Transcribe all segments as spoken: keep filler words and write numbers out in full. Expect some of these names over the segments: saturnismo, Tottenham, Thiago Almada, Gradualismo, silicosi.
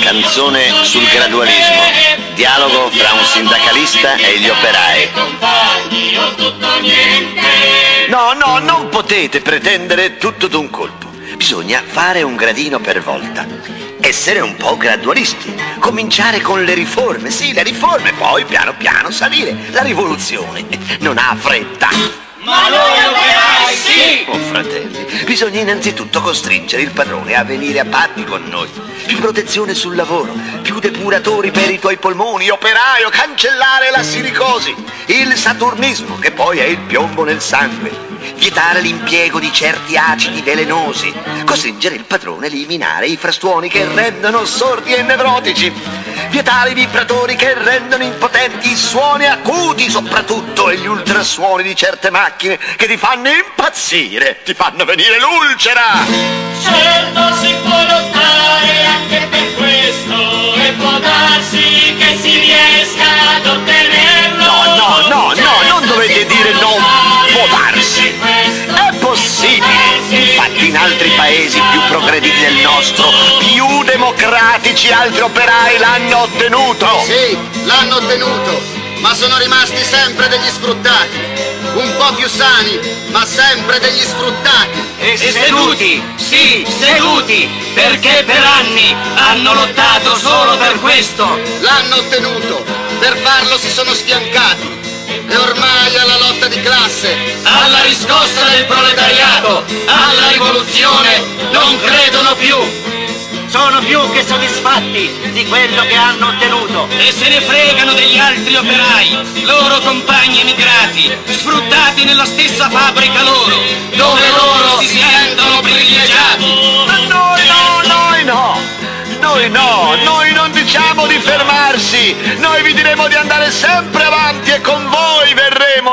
Canzone sul gradualismo, dialogo fra un sindacalista e gli operai. No, no, non potete pretendere tutto d'un colpo. Bisogna fare un gradino per volta. Essere un po' gradualisti. Cominciare con le riforme, sì, le riforme, poi piano piano salire. La rivoluzione non ha fretta. Ma noi operai sì! Oh fratelli, bisogna innanzitutto costringere il padrone a venire a patti con noi. Più protezione sul lavoro, più depuratori per i tuoi polmoni, operaio, cancellare la silicosi, il saturnismo che poi è il piombo nel sangue. Vietare l'impiego di certi acidi velenosi, costringere il padrone a eliminare i frastuoni che rendono sordi e nevrotici, vietare i vibratori che rendono impotenti i suoni acuti soprattutto e gli ultrasuoni di certe macchine che ti fanno impazzire, ti fanno venire l'ulcera. Certo si può lottare anche per questo e può darsi che si riesca ad ottenerlo. No, no, no, no, non dovete dire no. Può darsi, è possibile, infatti in altri paesi più progrediti del nostro, più democratici, altri operai l'hanno ottenuto. Sì, l'hanno ottenuto, ma sono rimasti sempre degli sfruttati, un po' più sani, ma sempre degli sfruttati. E seduti, sì, seduti, perché per anni hanno lottato solo per questo. L'hanno ottenuto, per farlo si sono sfiancati. E ormai alla lotta di classe, alla riscossa del proletariato, alla rivoluzione, non credono più. Sono più che soddisfatti di quello che hanno ottenuto. E se ne fregano degli altri operai, loro compagni emigrati, sfruttati nella stessa fabbrica loro, dove loro si sentono privilegiati. Ma noi no, noi no, noi no, noi non diciamo di fermarsi, noi vi diremo di andare sempre avanti e con voi.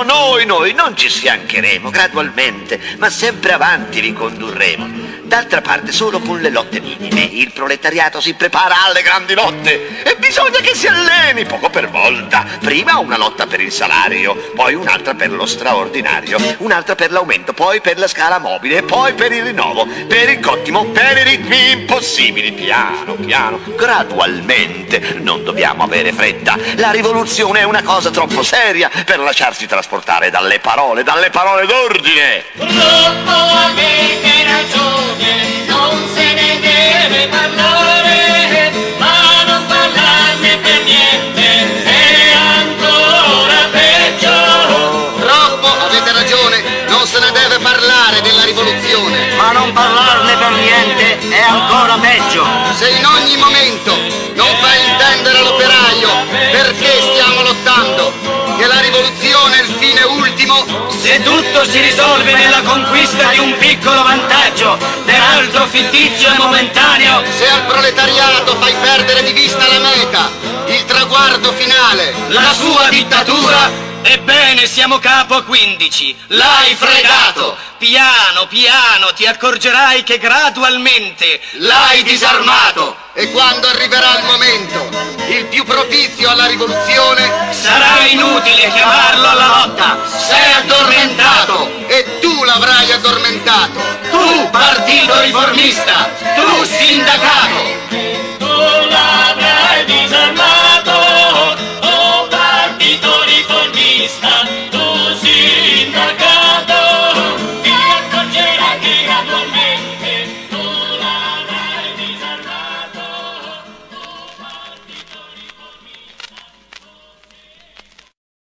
Noi, noi non ci sfiancheremo gradualmente, ma sempre avanti vi condurremo. D'altra parte solo con le lotte minime il proletariato si prepara alle grandi lotte e bisogna che si alleni poco per volta. Prima una lotta per il salario, poi un'altra per lo straordinario, un'altra per l'aumento, poi per la scala mobile, poi per il rinnovo, per il cottimo, per i ritmi impossibili. Piano, piano, gradualmente. Non dobbiamo avere fretta. La rivoluzione è una cosa troppo seria per lasciarsi trasportare dalle parole, dalle parole d'ordine. Troppo avete ragione. Non se ne deve parlare, ma non parlarne per niente è ancora peggio. Troppo avete ragione, non se ne deve parlare della rivoluzione, ma non parlarne per niente è ancora peggio. Se in ogni momento non fai intendere all'operaio perché stiamo lottando, che la rivoluzione è il fine ultimo, se tutto si risolve nella conquista di un piccolo vantaggio, peraltro fittizio e momentaneo. Se al proletariato fai perdere di vista la meta, il traguardo finale, la sua dittatura, ebbene siamo capo a quindici, l'hai fregato. Piano piano ti accorgerai che gradualmente l'hai disarmato. E quando arriverà il momento, il più propizio alla rivoluzione, sarà inutile chiamarlo alla lotta. Sei addormentato e tu l'avrai addormentato. Tu partito riformista, tu sindacato.